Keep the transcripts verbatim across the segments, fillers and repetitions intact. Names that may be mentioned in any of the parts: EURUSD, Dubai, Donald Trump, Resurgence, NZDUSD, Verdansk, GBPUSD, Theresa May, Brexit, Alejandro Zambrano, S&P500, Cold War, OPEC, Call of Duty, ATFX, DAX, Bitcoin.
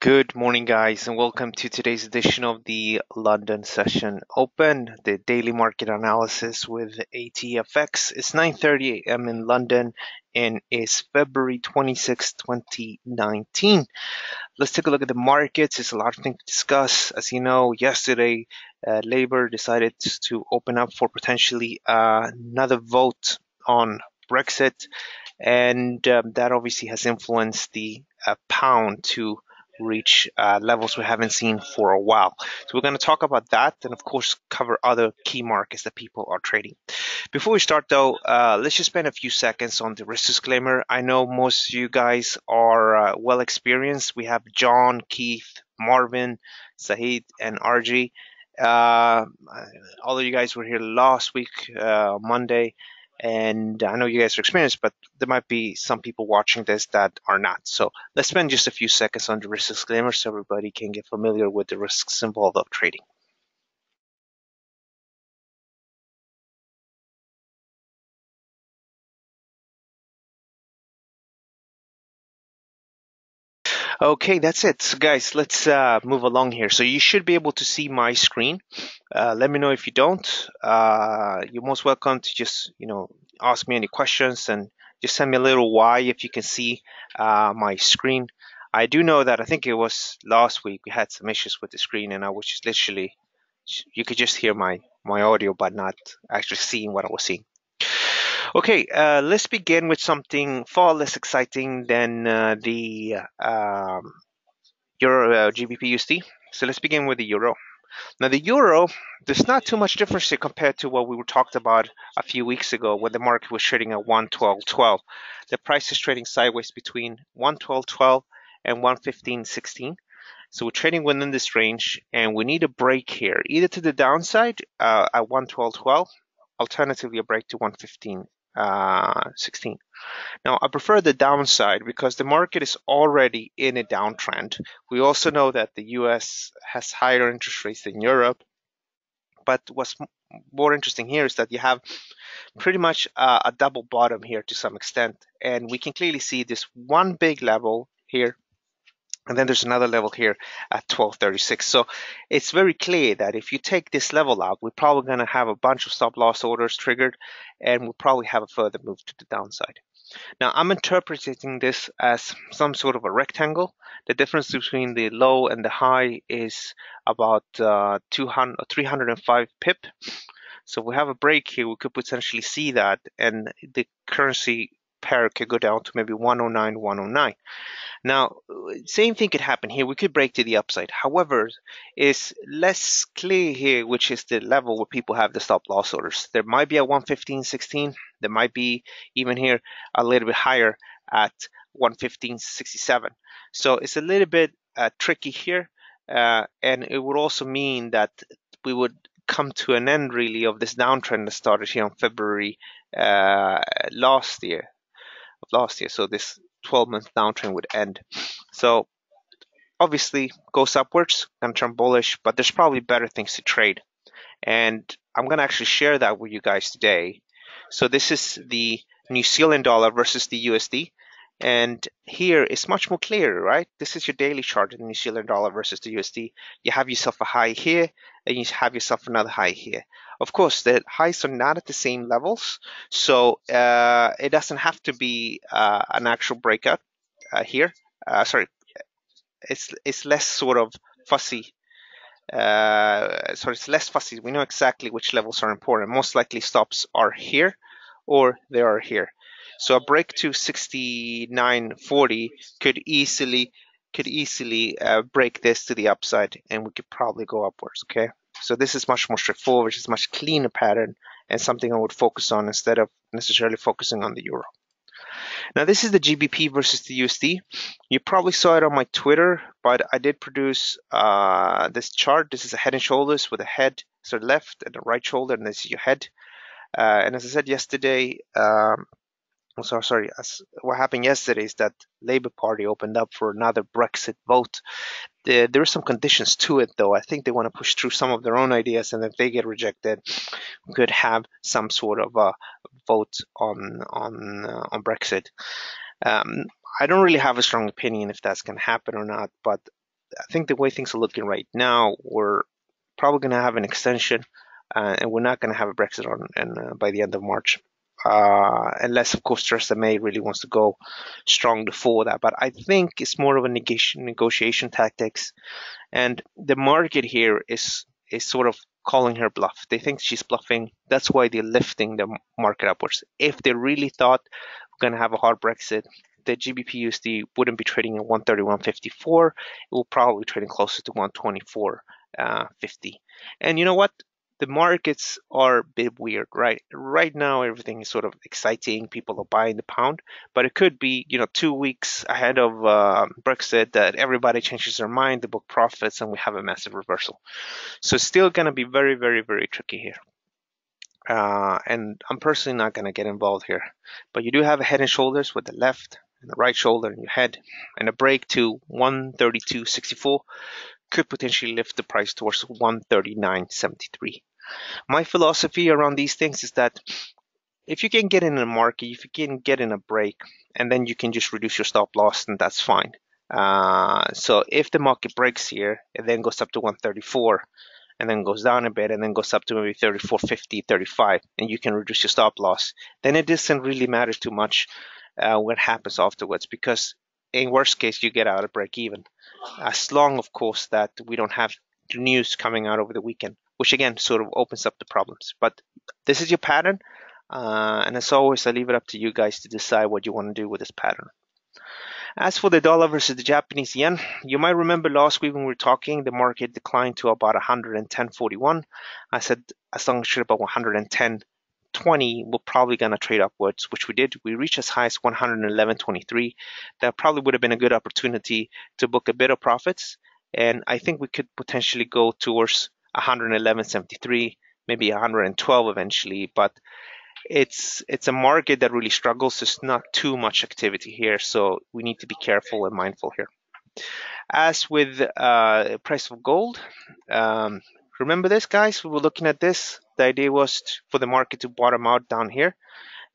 Good morning, guys, and welcome to today's edition of the London Session Open, the daily market analysis with A T F X. It's nine thirty a m in London, and it's February twenty-sixth, twenty nineteen. Let's take a look at the markets. It's a lot of things to discuss. As you know, yesterday, uh, Labour decided to open up for potentially uh, another vote on Brexit, and um, that obviously has influenced the uh, pound to reach uh, levels we haven't seen for a while. So we're going to talk about that and, of course, cover other key markets that people are trading. Before we start, though, uh, let's just spend a few seconds on the risk disclaimer. I know most of you guys are uh, well experienced. We have John, Keith, Marvin, Sahid, and R G. Uh, all of you guys were here last week, uh, Monday, and I know you guys are experienced, but there might be some people watching this that are not. So let's spend just a few seconds on the risk disclaimer so everybody can get familiar with the risks involved of trading. Okay, that's it. So guys, let's uh, move along here. So you should be able to see my screen. Uh, let me know if you don't. Uh, you're most welcome to just, you know, ask me any questions and just send me a little why if you can see uh, my screen. I do know that I think it was last week we had some issues with the screen, and I was just literally, you could just hear my, my audio but not actually seeing what I was seeing. Okay, uh, let's begin with something far less exciting than uh, the um, Euro uh, G B P U S D. So let's begin with the Euro. Now the Euro, there's not too much difference here compared to what we were talked about a few weeks ago when the market was trading at one twelve twelve. The price is trading sideways between one twelve twelve and one fifteen sixteen. So we're trading within this range, and we need a break here, either to the downside uh, at one twelve twelve, alternatively a break to one fifteen. Uh, sixteen. Now, I prefer the downside because the market is already in a downtrend. We also know that the U S has higher interest rates than Europe. But what's more interesting here is that you have pretty much uh, a double bottom here to some extent. And we can clearly see this one big level here. And then there's another level here at twelve thirty-six. So it's very clear that if you take this level out, we're probably going to have a bunch of stop loss orders triggered, and we'll probably have a further move to the downside. Now, I'm interpreting this as some sort of a rectangle. The difference between the low and the high is about uh, two hundred, three hundred five pip. So we have a break here. We could potentially see that, and the currency pair could go down to maybe one oh nine, one oh nine. Now, same thing could happen here. We could break to the upside. However, it's less clear here, which is the level where people have the stop loss orders. There might be a one fifteen sixteen. There might be even here a little bit higher at one fifteen sixty-seven. So it's a little bit uh, tricky here, uh, and it would also mean that we would come to an end really of this downtrend that started here on February uh, last year. Of last year, so this twelve month downtrend would end. So obviously goes upwards, gonna turn bullish, but there's probably better things to trade, and I'm gonna actually share that with you guys today. So this is the New Zealand dollar versus the U S D, and here it's much more clear, right? This is your daily chart of the New Zealand dollar versus the U S D. You have yourself a high here, and you have yourself another high here. Of course, the highs are not at the same levels, so uh, it doesn't have to be uh, an actual breakout uh, here. Uh, sorry, it's it's less sort of fuzzy. Uh, sorry, it's less fuzzy. We know exactly which levels are important. Most likely stops are here, or they are here. So a break to sixty-nine forty could easily could easily uh, break this to the upside, and we could probably go upwards. Okay. So this is much more straightforward, it's a much cleaner pattern, and something I would focus on instead of necessarily focusing on the Euro. Now this is the G B P versus the U S D. You probably saw it on my Twitter, but I did produce uh, this chart. This is a head and shoulders with a head, so left and the right shoulder, and this is your head. Uh, and as I said yesterday, um, I'm sorry, sorry as what happened yesterday is that Labour Party opened up for another Brexit vote. There are some conditions to it, though. I think they want to push through some of their own ideas, and if they get rejected, we could have some sort of a vote on on uh, on Brexit. Um, I don't really have a strong opinion if that's going to happen or not, but I think the way things are looking right now, we're probably going to have an extension, uh, and we're not going to have a Brexit on and uh, by the end of March, uh, unless of course Theresa May really wants to go strong before that. But I think it's more of a negation, negotiation tactics, and the market here is is sort of calling her bluff. They think she's bluffing. That's why they're lifting the market upwards. If they really thought we're going to have a hard Brexit, the G B P U S D wouldn't be trading at one thirty-one fifty-four. It will probably be trading closer to one twenty-four fifty. Uh, and you know what? The markets are a bit weird, right? Right now, everything is sort of exciting. People are buying the pound, but it could be, you know, two weeks ahead of uh, Brexit that everybody changes their mind, they book profits, and we have a massive reversal. So it's still going to be very, very, very tricky here. Uh, and I'm personally not going to get involved here. But you do have a head and shoulders with the left and the right shoulder and your head, and a break to one thirty-two sixty-four could potentially lift the price towards one thirty-nine seventy-three. My philosophy around these things is that if you can get in a market, if you can get in a break, and then you can just reduce your stop loss, then that's fine. Uh, so if the market breaks here, it then goes up to one thirty-four, and then goes down a bit, and then goes up to maybe thirty-four fifty, thirty-five, and you can reduce your stop loss, then it doesn't really matter too much uh, what happens afterwards, because in worst case, you get out of break even. As long, of course, that we don't have news coming out over the weekend, which again sort of opens up the problems. But this is your pattern, uh, and as always, I leave it up to you guys to decide what you want to do with this pattern. As for the dollar versus the Japanese yen, you might remember last week when we were talking, the market declined to about one ten forty-one. I said as long as you're about one ten twenty, we're probably going to trade upwards, which we did. We reached as high as one eleven twenty-three. That probably would have been a good opportunity to book a bit of profits, and I think we could potentially go towards one eleven seventy-three, maybe one twelve eventually, but it's it's a market that really struggles. There's not too much activity here, so we need to be careful and mindful here. As with uh, price of gold, um, remember this, guys, we were looking at this. The idea was to, for the market to bottom out down here,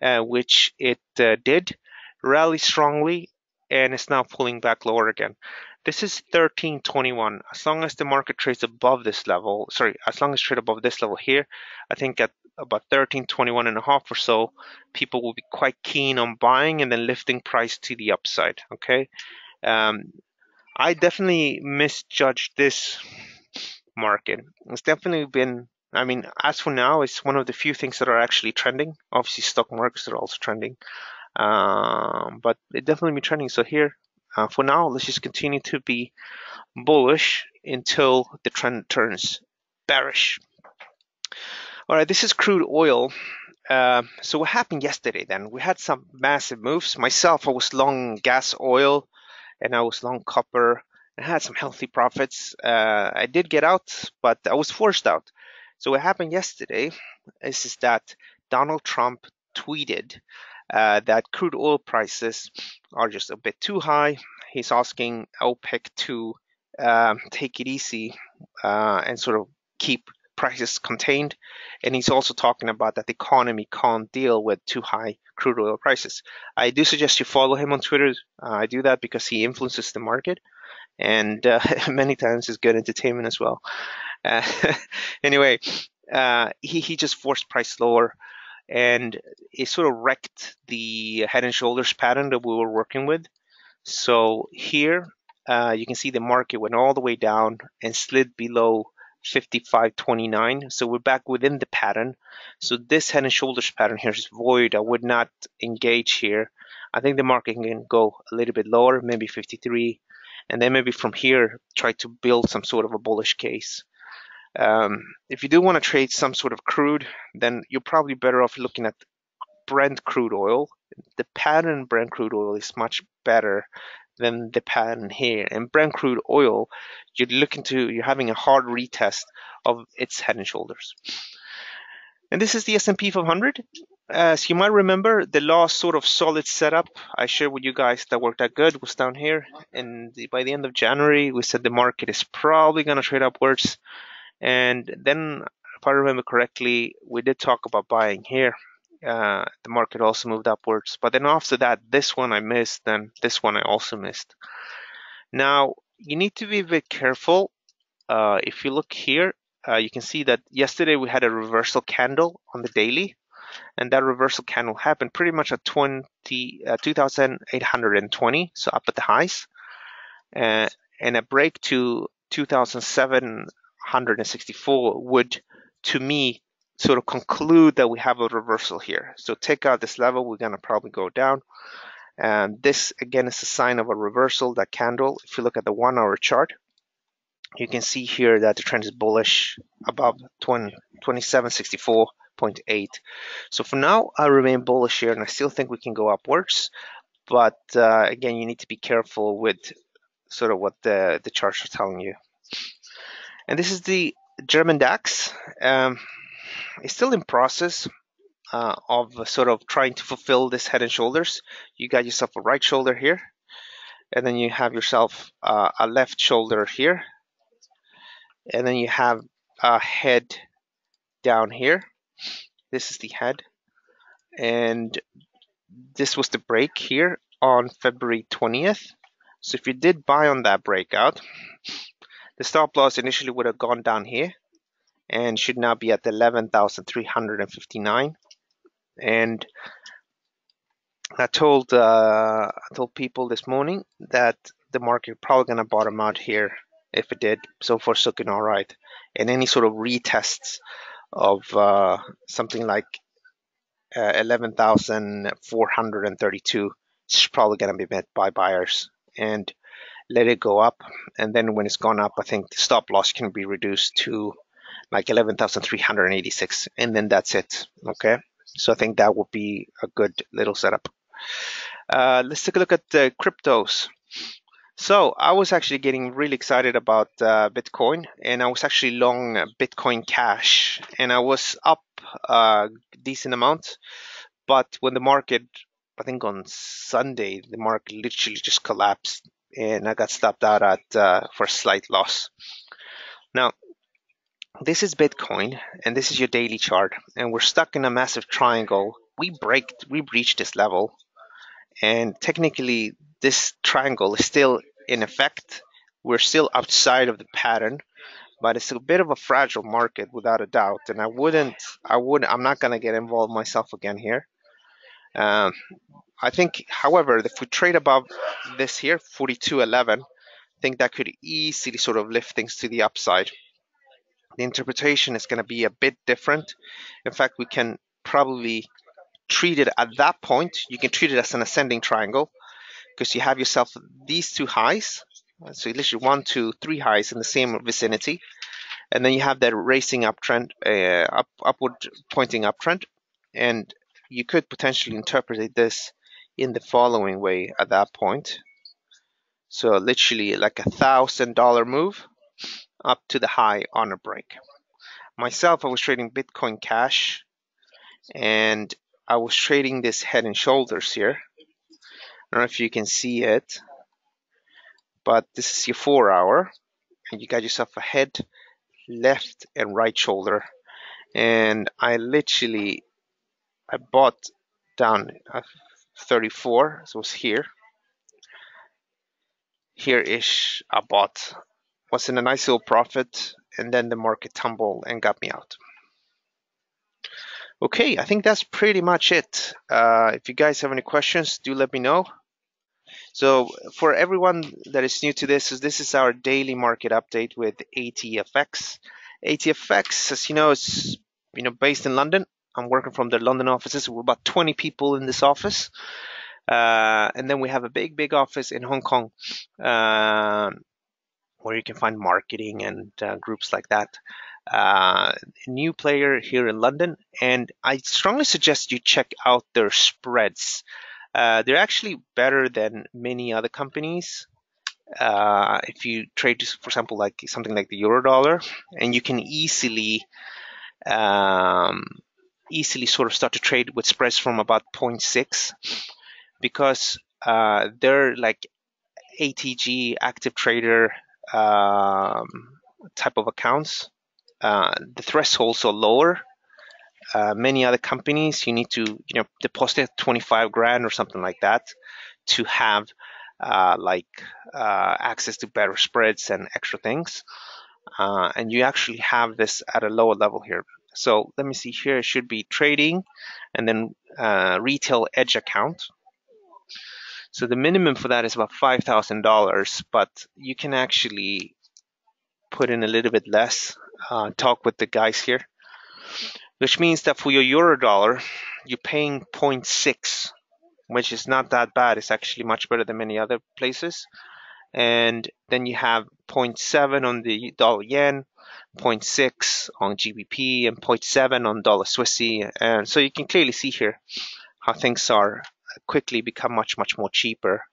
uh, which it uh, did, rally strongly, and it's now pulling back lower again. This is thirteen twenty-one. As long as the market trades above this level, sorry, as long as trade above this level here, I think at about thirteen twenty-one and a half or so, people will be quite keen on buying and then lifting price to the upside, okay? Um, I definitely misjudged this market. It's definitely been, I mean, as for now, it's one of the few things that are actually trending. Obviously, stock markets are also trending, um, but it definitely been trending. So here, uh, for now, let's just continue to be bullish until the trend turns bearish. All right, this is crude oil. Uh, so what happened yesterday then? We had some massive moves. Myself, I was long gas oil, and I was long copper. I had some healthy profits. Uh, I did get out, but I was forced out. So what happened yesterday is, is that Donald Trump tweeted uh, that crude oil prices are just a bit too high. He's asking OPEC to um, take it easy uh, and sort of keep prices contained. And he's also talking about that the economy can't deal with too high crude oil prices. I do suggest you follow him on Twitter. Uh, I do that because he influences the market. And uh, many times it's good entertainment as well. Uh, anyway, uh, he, he just forced price lower, and it sort of wrecked the head and shoulders pattern that we were working with. So here uh, you can see the market went all the way down and slid below fifty-five twenty-nine. So we're back within the pattern. So this head and shoulders pattern here is void. I would not engage here. I think the market can go a little bit lower, maybe fifty-three. And then maybe from here, try to build some sort of a bullish case. Um, if you do want to trade some sort of crude, then you're probably better off looking at Brent crude oil. The pattern Brent crude oil is much better than the pattern here. And Brent crude oil, you're looking to, you're having a hard retest of its head and shoulders. And this is the S and P five hundred. As you might remember, the last sort of solid setup I shared with you guys that worked out good was down here. And by the end of January, we said the market is probably going to trade upwards. And then, if I remember correctly, we did talk about buying here. uh, the market also moved upwards. But then after that, this one I missed, then this one I also missed. Now, you need to be a bit careful. Uh, if you look here, uh, you can see that yesterday we had a reversal candle on the daily, and that reversal candle happened pretty much at twenty, uh, two thousand eight hundred twenty, so up at the highs, uh, and a break to two thousand seven hundred sixty-four would, to me, sort of conclude that we have a reversal here. So take out this level, we're gonna probably go down. And this again is a sign of a reversal, that candle. If you look at the one hour chart, you can see here that the trend is bullish above twenty-seven sixty-four point eight. So for now, I remain bullish here and I still think we can go upwards. But uh, again, you need to be careful with sort of what the, the charts are telling you. And this is the German DAX. Um, it's still in process uh, of sort of trying to fulfill this head and shoulders. You got yourself a right shoulder here, and then you have yourself uh, a left shoulder here, and then you have a head down here. This is the head, and this was the break here on February twentieth. So if you did buy on that breakout, the stop loss initially would have gone down here and should now be at eleven thousand three hundred fifty-nine. And I told, uh, I told people this morning that the market probably gonna bottom out here. If it did, so far so good, all right. And any sort of retests of uh, something like uh, eleven thousand four hundred thirty-two is probably gonna be met by buyers. And let it go up, and then when it's gone up, I think the stop loss can be reduced to like eleven thousand three hundred eighty-six, and then that's it. Okay, so I think that would be a good little setup. Uh, let's take a look at the cryptos. So I was actually getting really excited about uh, Bitcoin, and I was actually long Bitcoin Cash, and I was up a decent amount, but when the market, I think on Sunday, the market literally just collapsed, and I got stopped out at uh, for a slight loss. Now, this is Bitcoin, and this is your daily chart, and we're stuck in a massive triangle. We break, we breached this level, and technically this triangle is still in effect. We're still outside of the pattern, but it's a bit of a fragile market without a doubt. And I wouldn't, I would, I'm not gonna get involved myself again here. Um, I think, however, if we trade above this here, forty-two eleven, I think that could easily sort of lift things to the upside. The interpretation is going to be a bit different. In fact, we can probably treat it at that point. You can treat it as an ascending triangle because you have yourself these two highs. So literally one, two, three highs in the same vicinity. And then you have that racing uptrend, uh, up, upward pointing uptrend. And you could potentially interpret this in the following way at that point. So literally like a thousand dollar move up to the high on a break. Myself, I was trading Bitcoin Cash, and I was trading this head and shoulders here. I don't know if you can see it, but this is your four hour, and you got yourself a head, left and right shoulder. And I literally, I bought down at thirty-four, so it was here. Here-ish, I bought. Was in a nice little profit, and then the market tumbled and got me out. Okay, I think that's pretty much it. Uh, if you guys have any questions, do let me know. So for everyone that is new to this, this is our daily market update with A T F X. A T F X, as you know, is you know based in London. I'm working from the London offices. We're about twenty people in this office. Uh, and then we have a big, big office in Hong Kong uh, where you can find marketing and uh, groups like that. Uh, new player here in London. And I strongly suggest you check out their spreads. Uh, they're actually better than many other companies. Uh, if you trade, for example, like something like the euro dollar, and you can easily... Um, easily sort of start to trade with spreads from about zero point six, because uh, they're like A T G, active trader um, type of accounts. Uh, the thresholds are lower uh, many other companies, you need to, you know, deposit twenty-five grand or something like that to have uh, like uh, access to better spreads and extra things. Uh, and you actually have this at a lower level here. So let me see here, it should be trading and then uh, retail edge account. So the minimum for that is about five thousand dollars, but you can actually put in a little bit less, uh, talk with the guys here, which means that for your euro dollar, you're paying zero point six, which is not that bad. It's actually much better than many other places. And then you have zero point seven on the dollar yen, zero point six on G B P, and zero point seven on dollar Swissy. And so you can clearly see here how things are quickly become much, much more cheaper.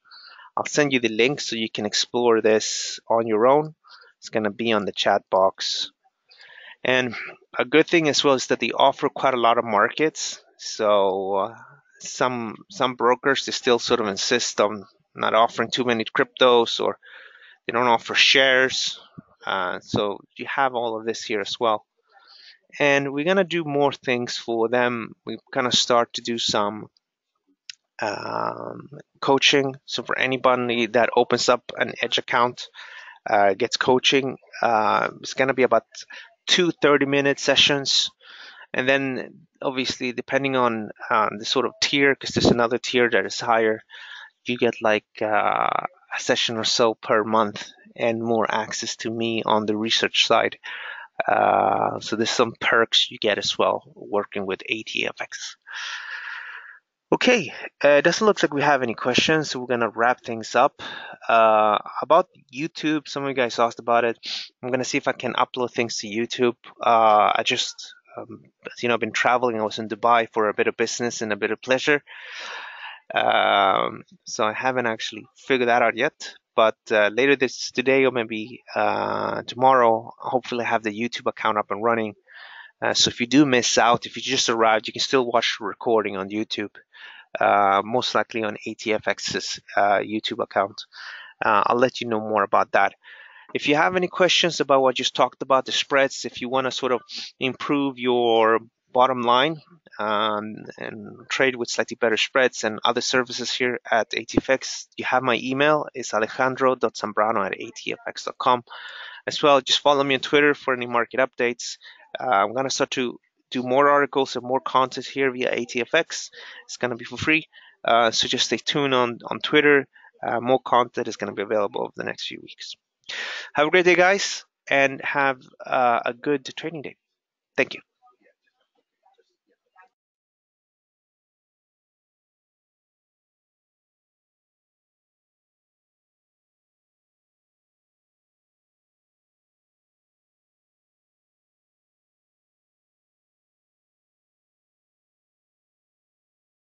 I'll send you the link so you can explore this on your own. It's going to be on the chat box. And a good thing as well is that they offer quite a lot of markets. So uh, some some brokers, they still sort of insist on not offering too many cryptos, or they don't offer shares. Uh, so you have all of this here as well. And we're going to do more things for them. We're going to start to do some um, coaching. So for anybody that opens up an Edge account, uh, gets coaching, uh, it's going to be about two thirty-minute sessions. And then obviously, depending on um, the sort of tier, because there's another tier that is higher, you get like uh, a session or so per month and more access to me on the research side. Uh, so there's some perks you get as well working with A T F X. Okay, uh, it doesn't look like we have any questions, so we're going to wrap things up. Uh, about YouTube, some of you guys asked about it. I'm going to see if I can upload things to YouTube. Uh, I just, um, you know, I've been traveling. I was in Dubai for a bit of business and a bit of pleasure. Um, so I haven't actually figured that out yet, but uh, later this today or maybe uh, tomorrow, hopefully I have the YouTube account up and running. Uh, so if you do miss out, if you just arrived, you can still watch the recording on YouTube, uh, most likely on A T F X's uh, YouTube account. Uh, I'll let you know more about that. If you have any questions about what I just talked about, the spreads, if you want to sort of improve your bottom line um, and trade with slightly better spreads and other services here at A T F X, you have my email. It's alejandro dot zambrano at A T F X dot com. As well, just follow me on Twitter for any market updates. Uh, I'm going to start to do more articles and more content here via A T F X. It's going to be for free. Uh, so just stay tuned on, on Twitter. Uh, more content is going to be available over the next few weeks. Have a great day, guys, and have uh, a good trading day. Thank you.